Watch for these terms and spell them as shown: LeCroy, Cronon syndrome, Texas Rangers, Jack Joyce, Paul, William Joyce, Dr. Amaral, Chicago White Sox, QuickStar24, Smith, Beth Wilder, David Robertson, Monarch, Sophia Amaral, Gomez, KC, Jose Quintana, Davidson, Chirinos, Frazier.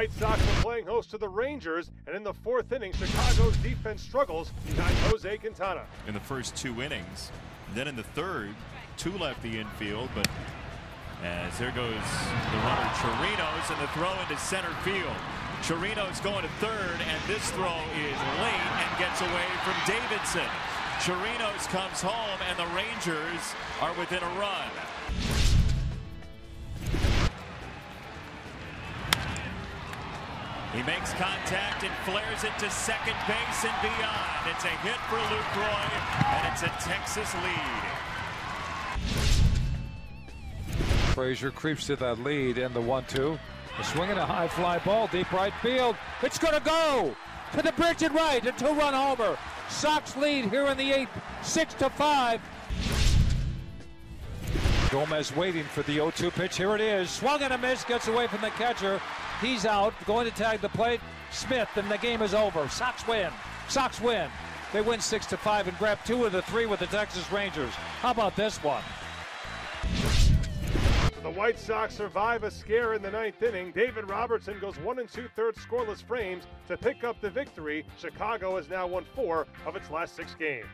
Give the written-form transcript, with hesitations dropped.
White Sox are playing host to the Rangers, and in the fourth inning, Chicago's defense struggles behind Jose Quintana. In the first two innings, and then in the third, two left the infield, but as there goes the runner Chirinos, and the throw into center field. Chirinos going to third, and this throw is late and gets away from Davidson. Chirinos comes home, and the Rangers are within a run. He makes contact and flares it to second base and beyond. It's a hit for LeCroy, and it's a Texas lead. Frazier creeps to that lead in the 1-2. A swing and a high fly ball, deep right field. It's going to go to the bridge and right, a two-run homer. Sox lead here in the eighth, 6-5. Gomez waiting for the 0-2 pitch. Here it is. Swung and a miss, gets away from the catcher. He's out, going to tag the plate. Smith, and the game is over. Sox win. Sox win. They win 6-5 and grab two of the three with the Texas Rangers. How about this one? The White Sox survive a scare in the ninth inning. David Robertson goes 1 2/3 scoreless frames to pick up the victory. Chicago has now won 4 of its last 6 games.